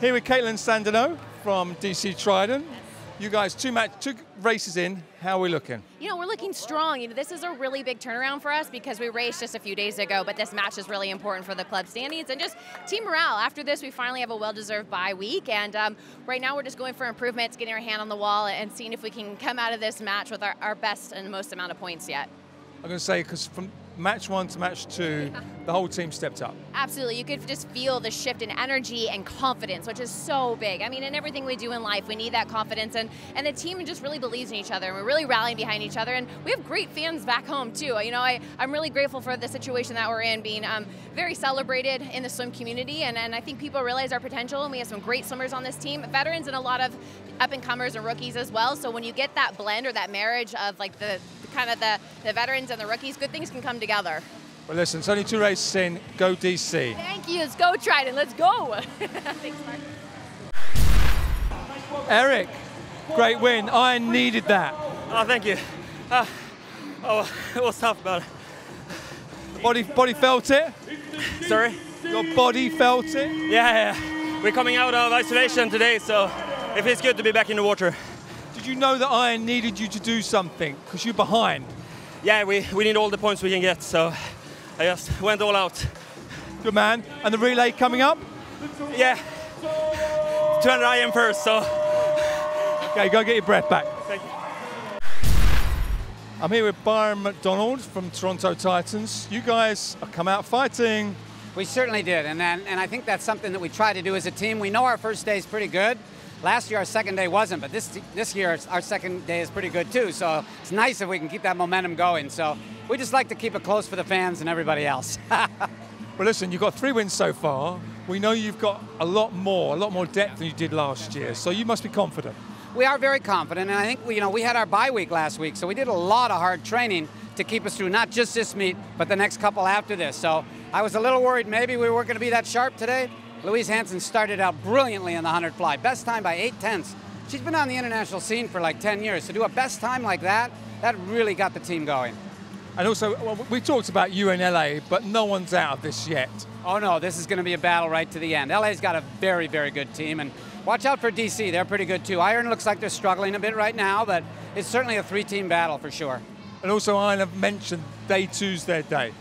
Here with Kaitlin Sandeno from DC Trident. You guys, two races in, how are we looking? You know, we're looking strong. You know, this is a really big turnaround for us because we raced just a few days ago, but this match is really important for the club standings and just team morale. After this, we finally have a well-deserved bye week, and right now we're just going for improvements, getting our hand on the wall, and seeing if we can come out of this match with our best and most amount of points yet. I'm going to say, because from match one to match two, the whole team stepped up. Absolutely. You could just feel the shift in energy and confidence, which is so big. I mean, in everything we do in life, we need that confidence, and the team just really believes in each other, and we're really rallying behind each other, and we have great fans back home, too. You know, I'm really grateful for the situation that we're in, being very celebrated in the swim community, and I think people realize our potential, and we have some great swimmers on this team, veterans and a lot of up-and-comers and rookies as well, so when you get that blend or that marriage of, like, the veterans and the rookies, good things can come together. Well, listen, it's only two races in. Go DC. Thank you. Let's go, Trident. Let's go. Thanks, Mark. Eric, great win. I needed that. Oh, thank you. It was tough, but body felt it. Sorry? Your body felt it? Yeah. We're coming out of isolation today, so it feels good to be back in the water. Did you know that Iron needed you to do something because you're behind? Yeah, we need all the points we can get, so I just went all out. Good man. And the relay coming up? Yeah. 200 IM first, so. Okay, go get your breath back. Thank you. I'm here with Byron MacDonald from Toronto Titans. You guys have come out fighting. We certainly did, and I think that's something that we try to do as a team. We know our first day is pretty good. Last year, our second day wasn't, but this year, our second day is pretty good, too. So it's nice if we can keep that momentum going. So we just like to keep it close for the fans and everybody else. Well, listen, you've got 3 wins so far. We know you've got a lot more depth than you did last year. So you must be confident. We are very confident, and I think we had our bye week last week, so we did a lot of hard training to keep us through not just this meet, but the next couple after this. So I was a little worried maybe we weren't going to be that sharp today. Louise Hansen started out brilliantly in the 100 fly, best time by 8/10. She's been on the international scene for like 10 years, so do a best time like that, that really got the team going. And also, well, we talked about you in LA, but no one's out of this yet. Oh no, this is going to be a battle right to the end. LA's got a very, very good team, and watch out for DC, they're pretty good too. Iron looks like they're struggling a bit right now, but it's certainly a 3-team battle for sure. And also, Iron have mentioned day 2's their day.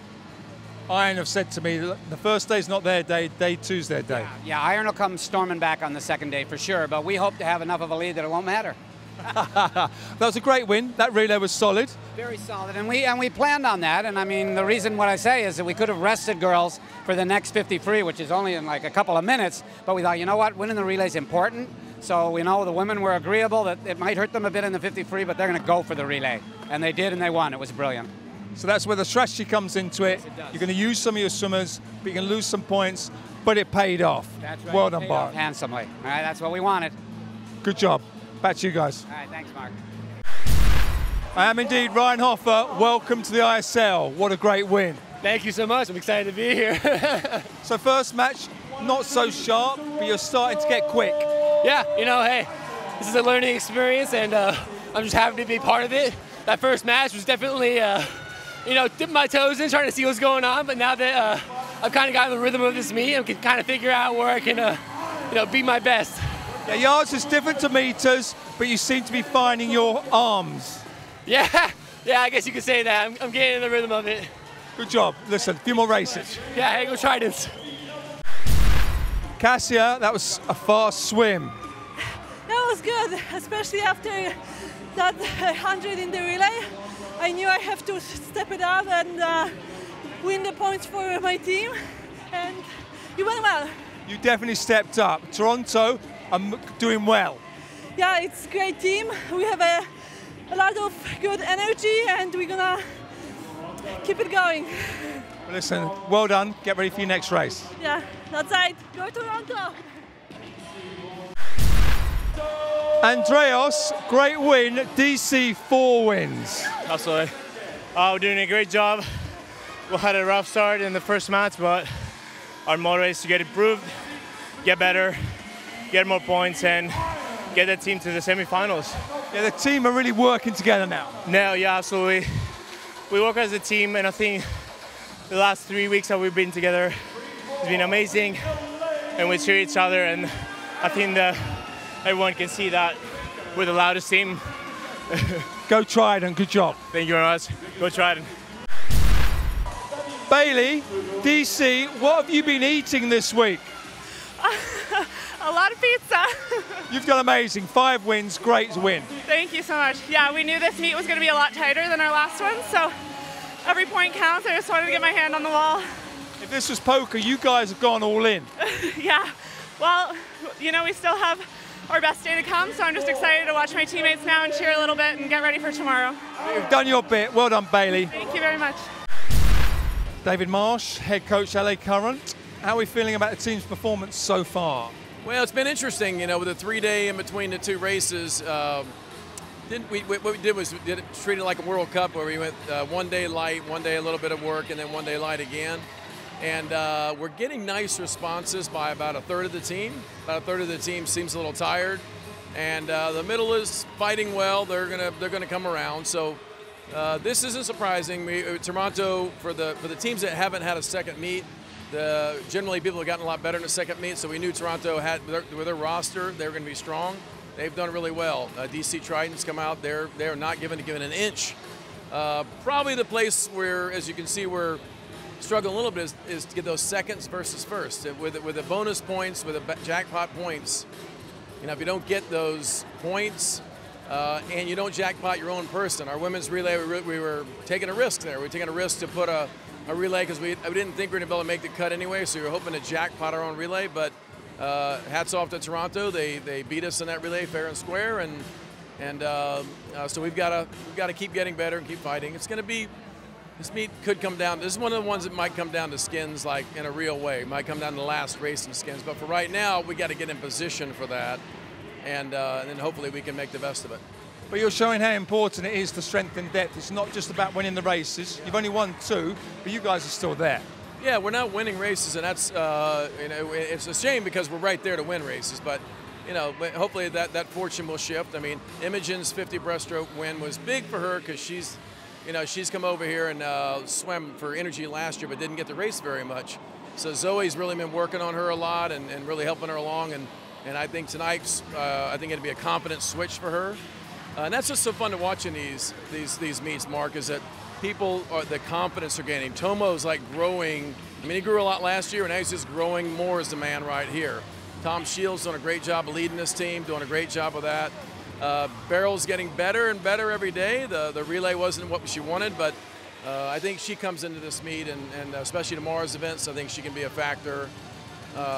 Iron have said to me, the first day's not their day, day 2's their day. Yeah, Iron will come storming back on the second day for sure, but we hope to have enough of a lead that it won't matter. That was a great win. That relay was solid. Very solid, and we planned on that, and I mean, the reason what I say is that we could have rested girls for the next 50 free, which is only in like a couple of minutes, but we thought, you know what, winning the relay's important, so we know the women were agreeable that it might hurt them a bit in the 50 free, but they're going to go for the relay, and they did, and they won. It was brilliant. So that's where the strategy comes into it. Yes, it does. You're going to use some of your swimmers, but you can lose some points, but it paid off. That's right. Well done, Mark. Handsomely. All right, that's what we wanted. Good job. Back to you guys. All right, thanks, Mark. I am indeed. Ryan Hoffer, welcome to the ISL. What a great win. Thank you so much. I'm excited to be here. So first match, not so sharp, but you're starting to get quick. Yeah, you know, hey, this is a learning experience, and I'm just happy to be part of it. That first match was definitely... you know, dip my toes in, trying to see what's going on, but now that I've kind of gotten the rhythm of this meet, I can kind of figure out where I can, you know, be my best. Yeah, yards is different to meters, but you seem to be finding your arms. Yeah, I guess you could say that. I'm getting in the rhythm of it. Good job. Listen, a few more races. Yeah, hey, go Tridents. Cassia, that was a fast swim. That was good, especially after that 100 in the relay. I knew I have to step it up and win the points for my team, and you went well. You definitely stepped up. Toronto, I'm doing well. Yeah, it's a great team. We have a lot of good energy, and we're gonna keep it going. Well, listen, well done. Get ready for your next race. Yeah, that's right. Go Toronto. Andreas, great win, DC 4 wins. Absolutely. We're doing a great job. We had a rough start in the first match, but our motto is to get improved, get better, get more points, and get the team to the semifinals. Yeah, the team are really working together now. No, yeah, absolutely. We work as a team, and I think the last 3 weeks that we've been together has been amazing, and we cheer each other, and I think that everyone can see that we're the loudest team. Go Trident, good job. Thank you very much. Go Trident. Bailey, DC, what have you been eating this week? A lot of pizza. You've done amazing. 5 wins, great win. Thank you so much. Yeah, we knew this meet was going to be a lot tighter than our last one, so every point counts. I just wanted to get my hand on the wall. If this was poker, you guys have gone all in. Yeah. Well, you know, we still have our best day to come, so I'm just excited to watch my teammates now and cheer a little bit and get ready for tomorrow. You've done your bit. Well done, Bailey. Thank you very much. David Marsh, head coach, LA Current. How are we feeling about the team's performance so far? Well, it's been interesting, you know, with the 3-day in between the 2 races. What we did was treat it like a World Cup, where we went 1 day light, 1 day a little bit of work, and then 1 day light again. And we're getting nice responses by about a third of the team. About a third of the team seems a little tired, and the middle is fighting well. They're gonna come around. So this isn't surprising. Toronto, for the teams that haven't had a second meet, generally people have gotten a lot better in a second meet. So we knew Toronto had with their roster they were going to be strong. They've done really well. DC Trident's come out. They're not given an inch. Probably the place where, as you can see, we're struggling a little bit is to get those seconds versus first. With the bonus points, with the jackpot points, you know, if you don't get those points and you don't jackpot your own person, our women's relay, we were taking a risk there. We were taking a risk to put a relay because we didn't think we were going to be able to make the cut anyway, so we were hoping to jackpot our own relay. But hats off to Toronto. They beat us in that relay fair and square, and so we've got to keep getting better and keep fighting. It's going to be. This meet could come down. This is one of the ones that might come down to skins, like in a real way. It might come down to the last race in skins. But for right now, we got to get in position for that, and then hopefully we can make the best of it. But you're showing how important it is to strengthen depth. It's not just about winning the races. Yeah. You've only won 2, but you guys are still there. Yeah, we're not winning races, and that's you know, it's a shame because we're right there to win races. But you know, hopefully that fortune will shift. I mean, Imogen's 50 breaststroke win was big for her because she's. You know, she's come over here and swam for Energy last year, but didn't get to race very much. So Zoe's really been working on her a lot and really helping her along. And I think tonight's, I think it'd be a confident switch for her. And that's just so fun to watch in these meets, Mark, is that people, the confidence they're gaining. Tomo's like growing. I mean, he grew a lot last year, and now he's just growing more as the man right here. Tom Shields doing a great job of leading this team, doing a great job of that. Barrel's getting better and better every day. The relay wasn't what she wanted, but I think she comes into this meet, and especially tomorrow's events, I think she can be a factor.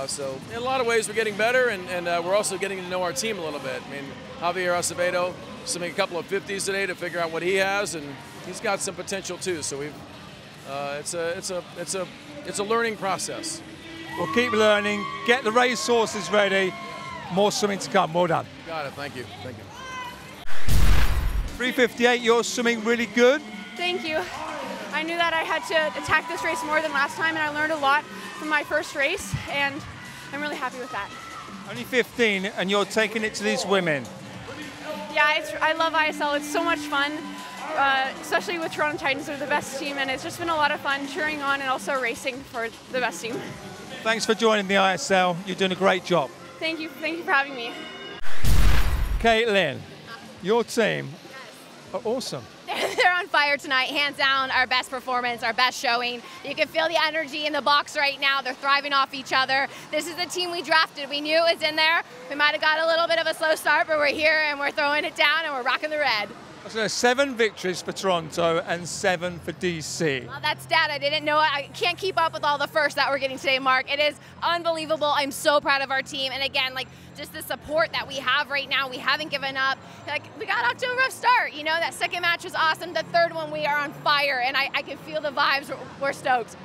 So in a lot of ways, we're getting better, and we're also getting to know our team a little bit. I mean, Javier Acevedo submitting a couple of 50s today to figure out what he has, and he's got some potential too. So we've it's a learning process. We'll keep learning. Get the race horses ready. More swimming to come. Well done. Got it. Thank you. Thank you. 3:58. You're swimming really good. Thank you. I knew that I had to attack this race more than last time, and I learned a lot from my first race, and I'm really happy with that. Only 15, and you're taking it to these women. Yeah, I love ISL. It's so much fun, especially with Toronto Titans. They're the best team, and it's just been a lot of fun cheering on and also racing for the best team. Thanks for joining the ISL. You're doing a great job. Thank you for having me. Kaitlin, your team are awesome. They're on fire tonight, hands down, our best performance, our best showing. You can feel the energy in the box right now. They're thriving off each other. This is the team we drafted. We knew it was in there. We might have got a little bit of a slow start, but we're here and we're throwing it down and we're rocking the red. So 7 victories for Toronto and 7 for DC. Well, that's data. I didn't know it. I can't keep up with all the firsts that we're getting today, Mark. It is unbelievable. I'm so proud of our team. And again, like just the support that we have right now, we haven't given up. Like we got off to a rough start. You know, that second match was awesome. The third one, we are on fire, and I can feel the vibes. We're stoked.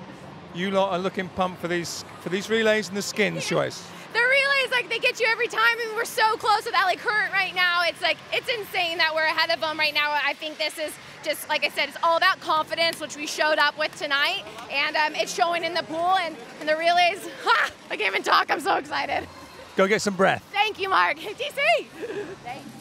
You lot are looking pumped for these relays and the skins choice. The relays, like they get you every time, and we're so close with LA Current right now. It's like, it's insane that we're ahead of them right now. I think this is just, like I said, it's all about confidence, which we showed up with tonight, and it's showing in the pool, and the relays, I can't even talk, I'm so excited. Go get some breath. Thank you, Mark. DC! Thanks.